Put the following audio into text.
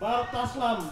Bartaslam.